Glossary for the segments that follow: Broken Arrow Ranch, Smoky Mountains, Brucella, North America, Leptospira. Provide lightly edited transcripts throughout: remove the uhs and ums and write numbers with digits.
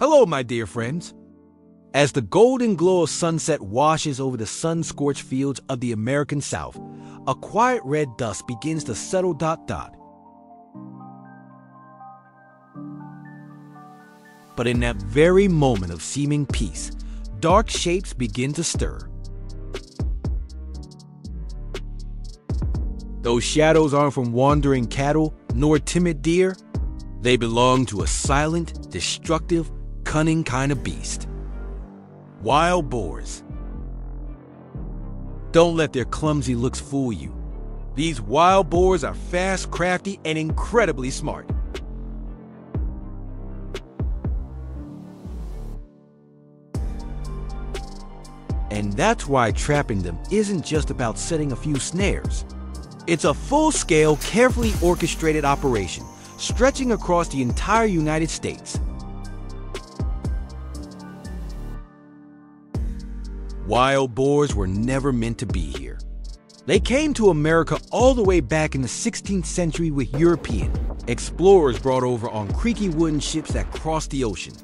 Hello, my dear friends. As the golden glow of sunset washes over the sun-scorched fields of the American South, a quiet red dust begins to settle. But in that very moment of seeming peace, dark shapes begin to stir. Those shadows aren't from wandering cattle nor timid deer. They belong to a silent, destructive, cunning kind of beast. Wild boars. Don't let their clumsy looks fool you. These wild boars are fast, crafty, and incredibly smart. And that's why trapping them isn't just about setting a few snares. It's a full-scale, carefully orchestrated operation, stretching across the entire United States. Wild boars were never meant to be here. They came to America all the way back in the 16th century with European explorers brought over on creaky wooden ships that crossed the ocean.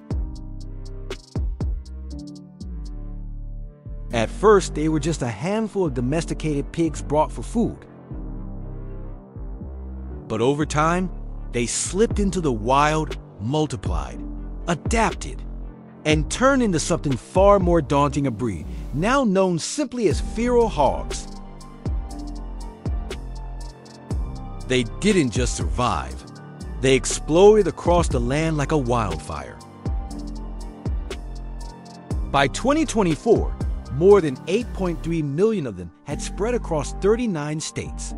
At first, they were just a handful of domesticated pigs brought for food. But over time, they slipped into the wild, multiplied, adapted, and turned into something far more daunting a breed, now known simply as feral hogs. They didn't just survive. They exploded across the land like a wildfire. By 2024, more than 8.3 million of them had spread across 39 states.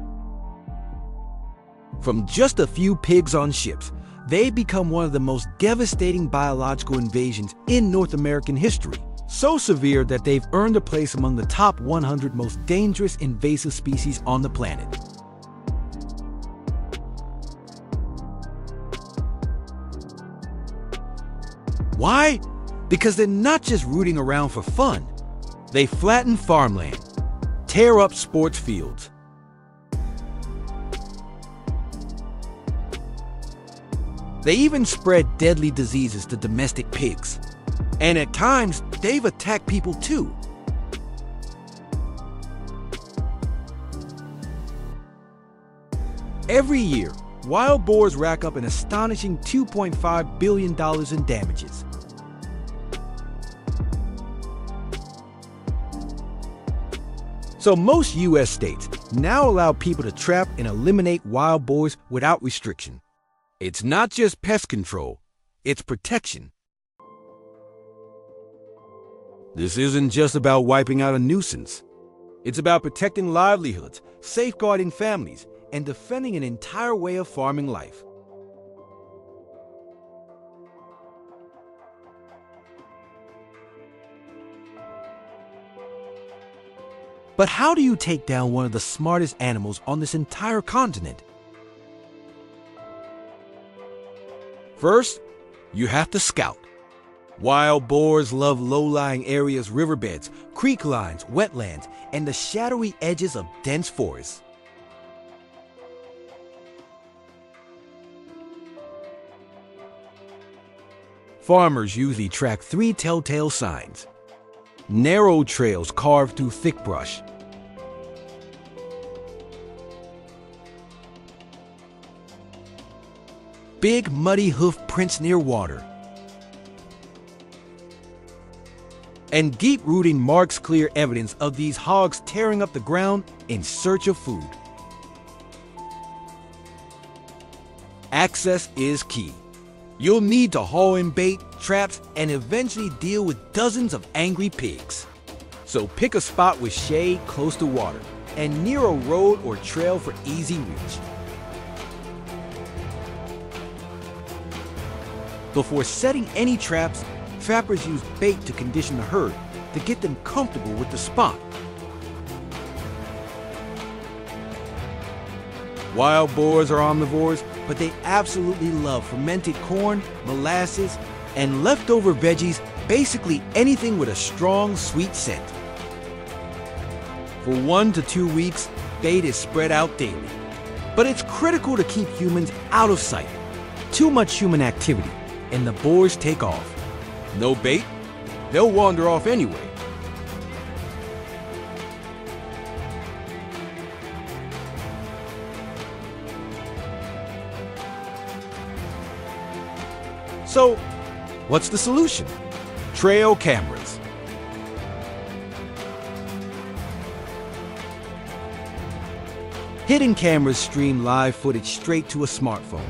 From just a few pigs on ships, they become one of the most devastating biological invasions in North American history, so severe that they've earned a place among the top 100 most dangerous invasive species on the planet. Why? Because they're not just rooting around for fun. They flatten farmland, tear up sports fields, they even spread deadly diseases to domestic pigs. And at times, they've attacked people too. Every year, wild boars rack up an astonishing $2.5 billion in damages. So most U.S. states now allow people to trap and eliminate wild boars without restriction. It's not just pest control, it's protection. This isn't just about wiping out a nuisance. It's about protecting livelihoods, safeguarding families, and defending an entire way of farming life. But how do you take down one of the smartest animals on this entire continent? First, you have to scout. Wild boars love low-lying areas, riverbeds, creek lines, wetlands, and the shadowy edges of dense forests. Farmers usually track three telltale signs. Narrow trails carved through thick brush. Big muddy hoof prints near water, and deep rooting marks clear evidence of these hogs tearing up the ground in search of food. Access is key. You'll need to haul in bait, traps, and eventually deal with dozens of angry pigs. So pick a spot with shade close to water and near a road or trail for easy reach. Before setting any traps, trappers use bait to condition the herd to get them comfortable with the spot. Wild boars are omnivores, but they absolutely love fermented corn, molasses, and leftover veggies, basically anything with a strong, sweet scent. For 1 to 2 weeks, bait is spread out daily. But it's critical to keep humans out of sight. Too much human activity, and the boars take off. No bait, they'll wander off anyway. So, what's the solution? Trail cameras. Hidden cameras stream live footage straight to a smartphone,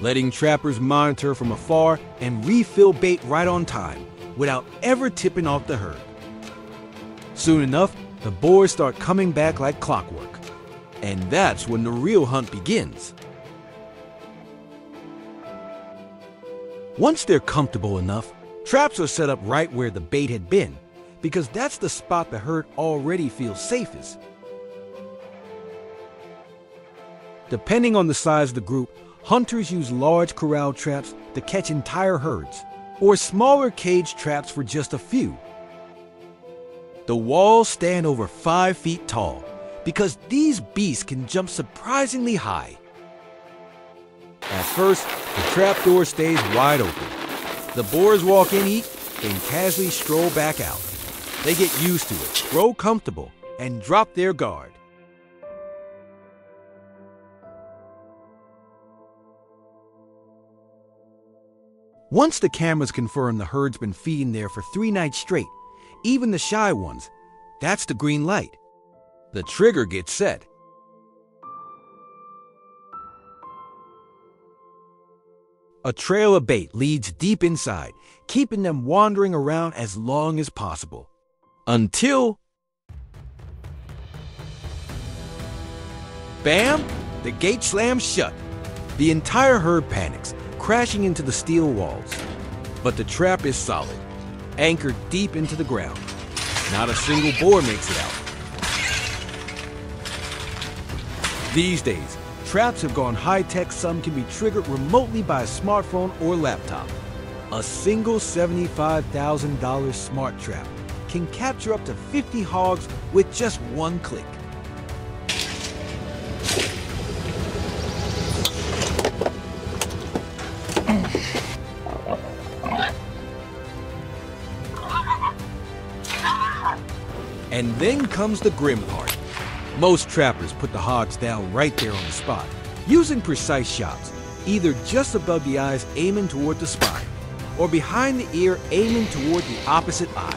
letting trappers monitor from afar and refill bait right on time, without ever tipping off the herd. Soon enough, the boars start coming back like clockwork. And that's when the real hunt begins. Once they're comfortable enough, traps are set up right where the bait had been, because that's the spot the herd already feels safest. Depending on the size of the group, hunters use large corral traps to catch entire herds, or smaller cage traps for just a few. The walls stand over 5 feet tall, because these beasts can jump surprisingly high. At first, the trapdoor stays wide open. The boars walk in, eat, then casually stroll back out. They get used to it, grow comfortable, and drop their guard. Once the cameras confirm the herd's been feeding there for 3 nights straight, even the shy ones, that's the green light. The trigger gets set. A trail of bait leads deep inside, keeping them wandering around as long as possible. Until... bam! The gate slams shut. The entire herd panics, crashing into the steel walls. But the trap is solid, anchored deep into the ground. Not a single boar makes it out. These days, traps have gone high-tech. Some can be triggered remotely by a smartphone or laptop. A single $75,000 smart trap can capture up to 50 hogs with just one click. And then comes the grim part. Most trappers put the hogs down right there on the spot, using precise shots, either just above the eyes aiming toward the spine, or behind the ear aiming toward the opposite eye.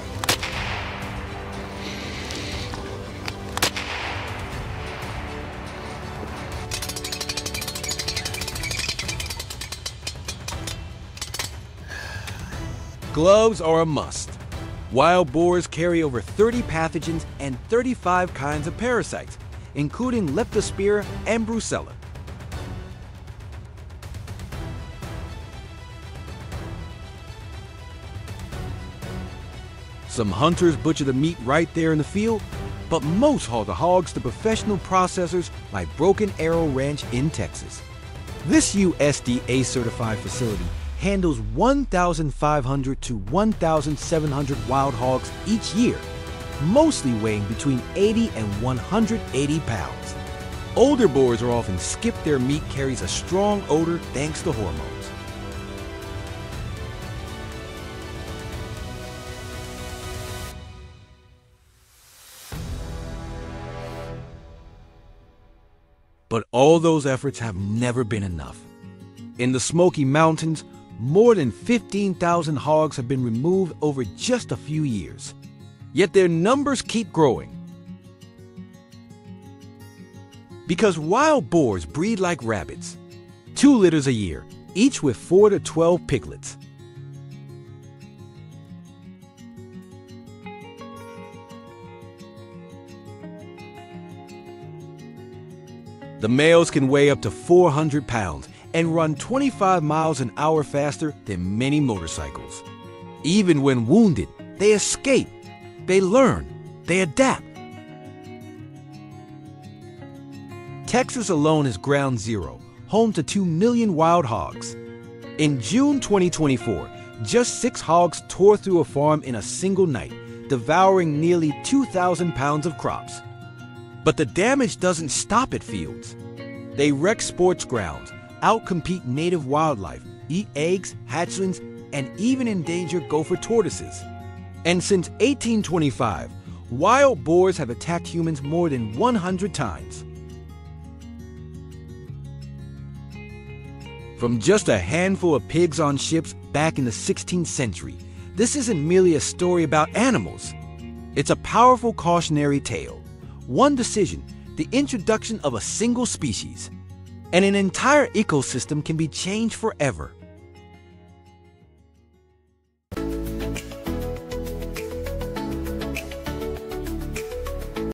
Gloves are a must. Wild boars carry over 30 pathogens and 35 kinds of parasites, including Leptospira and Brucella. Some hunters butcher the meat right there in the field, but most haul the hogs to professional processors like Broken Arrow Ranch in Texas. This USDA-certified facility handles 1,500 to 1,700 wild hogs each year, mostly weighing between 80 and 180 pounds. Older boars are often skipped. Their meat carries a strong odor thanks to hormones. But all those efforts have never been enough. In the Smoky Mountains, more than 15,000 hogs have been removed over just a few years. Yet their numbers keep growing. Because wild boars breed like rabbits, 2 litters a year, each with 4 to 12 piglets. The males can weigh up to 400 pounds and run 25 miles an hour faster than many motorcycles. Even when wounded, they escape, they learn, they adapt. Texas alone is ground zero, home to 2 million wild hogs. In June 2024, just 6 hogs tore through a farm in a single night, devouring nearly 2,000 pounds of crops. But the damage doesn't stop at fields. They wreck sports grounds, outcompete native wildlife, eat eggs, hatchlings, and even endangered gopher tortoises. And since 1825, wild boars have attacked humans more than 100 times. From just a handful of pigs on ships back in the 16th century, this isn't merely a story about animals. It's a powerful cautionary tale. One decision, the introduction of a single species, and an entire ecosystem can be changed forever.